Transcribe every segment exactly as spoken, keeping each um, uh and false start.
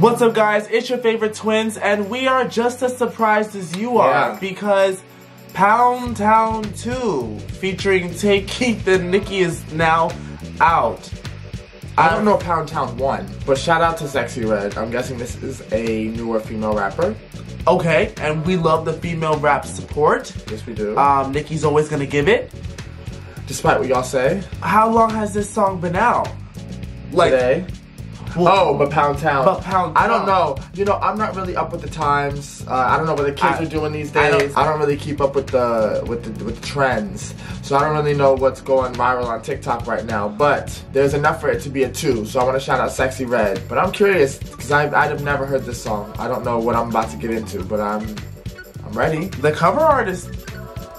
What's up, guys? It's your favorite twins, and we are just as surprised as you are, yeah. because Pound Town two featuring Tay Keith and Nicki is now out. I don't know Pound Town one, but shout out to Sexyy Red. I'm guessing this is a newer female rapper. Okay, and we love the female rap support. Yes, we do. Um, Nicki's always gonna give it, despite what y'all say. How long has this song been out? Like. Today. Well, oh, but Pound Town. But Pound Town. I don't know. You know, I'm not really up with the times. Uh, I don't know what the kids I, are doing these days. I don't, I don't really keep up with the with the with the trends. So I don't really know what's going viral on TikTok right now. But there's enough for it to be a two. So I want to shout out Sexyy Red. But I'm curious because I've I'd have never heard this song. I don't know what I'm about to get into, but I'm I'm ready. The cover art is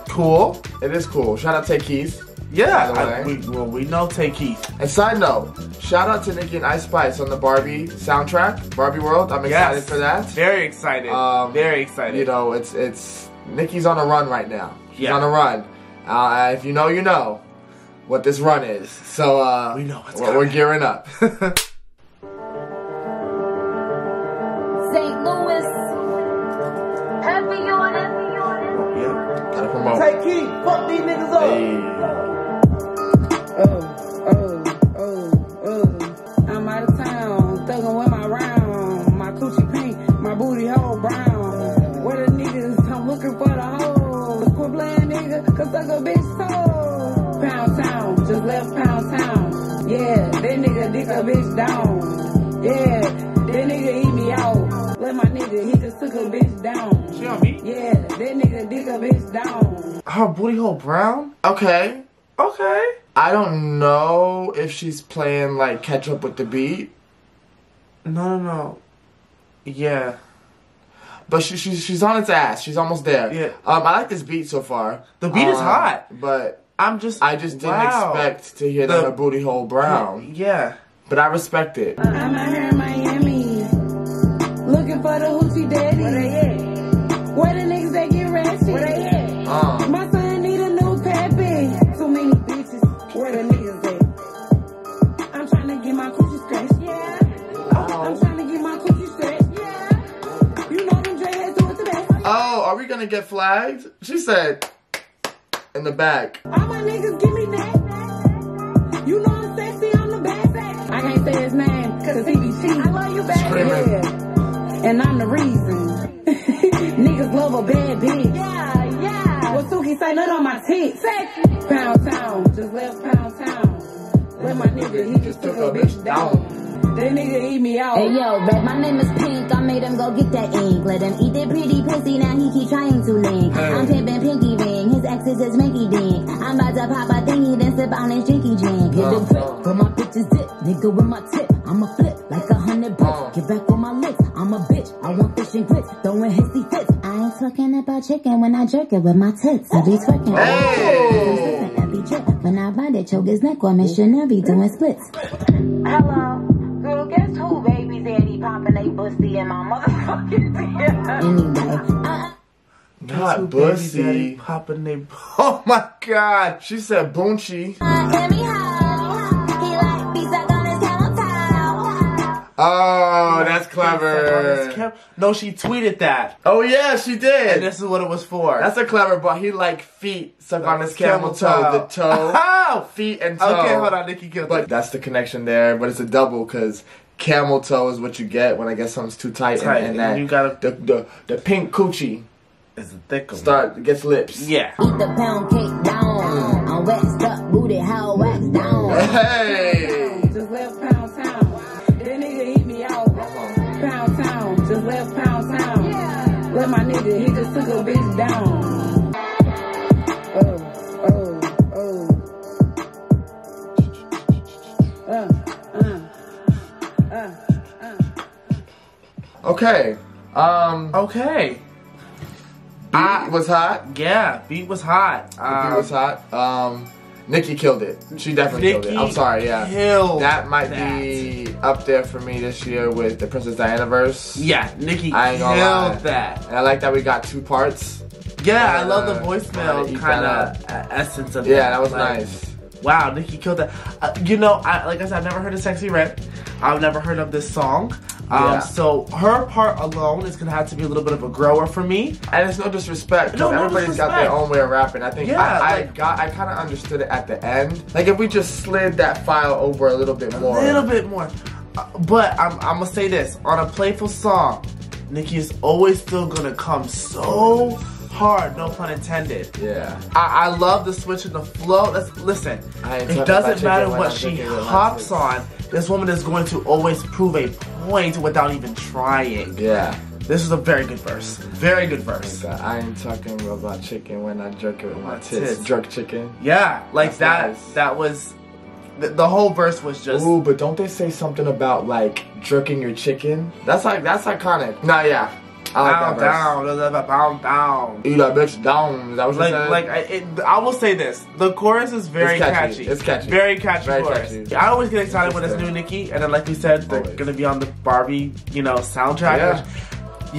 cool. It is cool. Shout out Tay Keith. Yeah, I, we, well, we know Tay Keith. And side note, shout out to Nicki and Ice Spice on the Barbie soundtrack, Barbie World. I'm excited yes, for that. Very excited. Um, very excited. You know, it's it's Nicki's on a run right now. She's yeah. on a run. Uh, if you know, you know what this run is. So uh, we know what's we're, we're gearing up. Saint Louis, heavy on heavy on yeah, gotta promote. Tay Keith, fuck these niggas up. Hey. Oh, oh, oh, oh, I'm out of town, thuggin' with my round, my coochie pink, my booty hole brown, where the niggas, I'm looking for the hoes, quit playing nigga, cause I go bitch soul, Pound Town, just left Pound Town, yeah, that nigga dick a bitch down, yeah, that nigga eat me out, let my nigga, he just took a bitch down, she on me? Yeah, that nigga dick a bitch down. Her booty hole brown? Okay, okay. I don't know if she's playing, like, catch up with the beat. No, no, no. Yeah. But she, she, she's on its ass. She's almost there. Yeah. Um, I like this beat so far. The beat um, is hot. But I'm just, I just wow. didn't expect to hear the, that her booty hole brown. Yeah. But I respect it. I'm out here in Miami. Looking for the hoochie daddy. Where they at? Where the niggas that get ratchet? Where they at? Um. My son need a new pappy. Too many bitches. Where the niggas at? I'm trying to get my coochie scratched, yeah. Oh. I'm trying to get my coochie scratched, yeah. You know them dreadheads do it the best. Oh, are we gonna get flagged? She said, in the back. All my niggas give me that. You know I'm sexy, I'm the best. I can't say his name, cause he be cheating. I love you, baby. Yeah. And I'm the reason. Niggas love a bad bitch. Yeah. Wasuki say nut on my teeth. Pound Town, just left Pound Town. Let my nigga, he just took a bitch down. That nigga eat me out. Hey yo, Red, my name is Pink. I made him go get that ink. Let him eat that pretty pussy. Now he keep trying to link. Hey. I'm pimping Pinky Ring. His ex is his Minky Dink. I'm about to pop a thingy, then sip on his drinky drink. Get it quick, but my bitch is dip. Nigga with my tip. I'ma flip like a hundred bricks. Get back on my lips. I'm a bitch. I want fish and grits. Throwing hissy fits. Talking about chicken when I jerk it with my tits. I be twerking. Hey. I be jerking. When I bind it, choke his neck or Mister Nubby doing splits. Hello. Girl, guess who baby daddy popping they busty in my motherfucking theater? Anyway. Uh, Not busty. Popping they... Oh my god. She said boonchie. Oh, that's clever. No, she tweeted that. Oh, yeah, she did. And this is what it was for. That's a clever boy. He like feet, suck on his camel toe. The toe. Oh! Feet and toe. Okay, hold on, Nicki killed it. That's the connection there, but it's a double because camel toe is what you get when I guess something's too tight. Tight. And, and that, you gotta, the, the, the pink coochie is a thick one. Start, gets lips. Yeah. Eat the pound cake down. I'm waxed up, booty, how wax down. Hey! Left Pound Town. Yeah. Let my nigga, he just took a bitch down. Oh, oh, oh. Uh, uh, uh, uh. Okay. Um. Okay. Beat was hot. Yeah, beat was hot. Um, beat was hot. Um. Nicki killed it. She definitely Nicki killed it. I'm sorry, yeah. That might that. be up there for me this year with the Princess Dianaverse. Yeah, Nicki I ain't gonna killed lie. that. And I like that we got two parts. Yeah, I love the voicemail kind of essence of it. Yeah, that was like, nice. wow, Nicki killed that. Uh, you know, I, like I said, I've never heard of Sexyy Red. I've never heard of this song. Um, yeah. So her part alone is gonna have to be a little bit of a grower for me. And it's no disrespect, because no, no everybody's disrespect. got their own way of rapping. I think yeah, I, I like, got, I kind of understood it at the end. Like if we just slid that file over a little bit more. A little bit more. Uh, but I'm, I'm gonna say this, on a playful song, Nicki is always still gonna come so hard, no pun intended. Yeah. I, I love the switch and the flow. Let's listen. It doesn't matter what she hops on. This woman is going to always prove a point without even trying. Yeah. This is a very good verse. Very good verse. Oh my God. I ain't talking about chicken when I jerk it with my tits. tits. Jerk chicken. Yeah. Like That's that. Nice. That was. The, the whole verse was just. Ooh, but don't they say something about like jerking your chicken? That's like that's iconic. Nah, yeah. I like pound that down, pound down. Eat that bitch down. Is that what like, like I, it, I will say this: the chorus is very it's catchy. catchy. It's catchy. Very catchy very chorus. Catchy. Yeah, I always get excited when it's new Nicki, and then like we said, they're always. gonna be on the Barbie, you know, soundtrack. Yeah.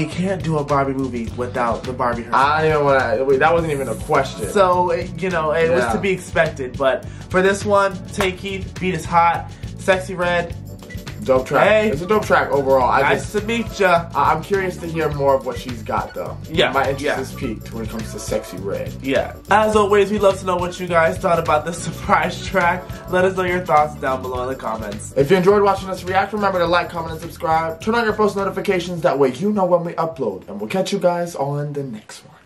You can't do a Barbie movie without the Barbie herself. I don't even want to. That wasn't even a question. So it, you know, it yeah. was to be expected. But for this one, Tay Keith, beat is hot. Sexyy Red. Dope track. Hey. It's a dope track overall. I nice just, to meet ya. I'm curious to hear more of what she's got though. Yeah. My interest yeah. is peaked when it comes to Sexyy Red. Yeah. As always, we'd love to know what you guys thought about this surprise track. Let us know your thoughts down below in the comments. If you enjoyed watching us react, remember to like, comment, and subscribe. Turn on your post notifications. That way you know when we upload. And we'll catch you guys on the next one.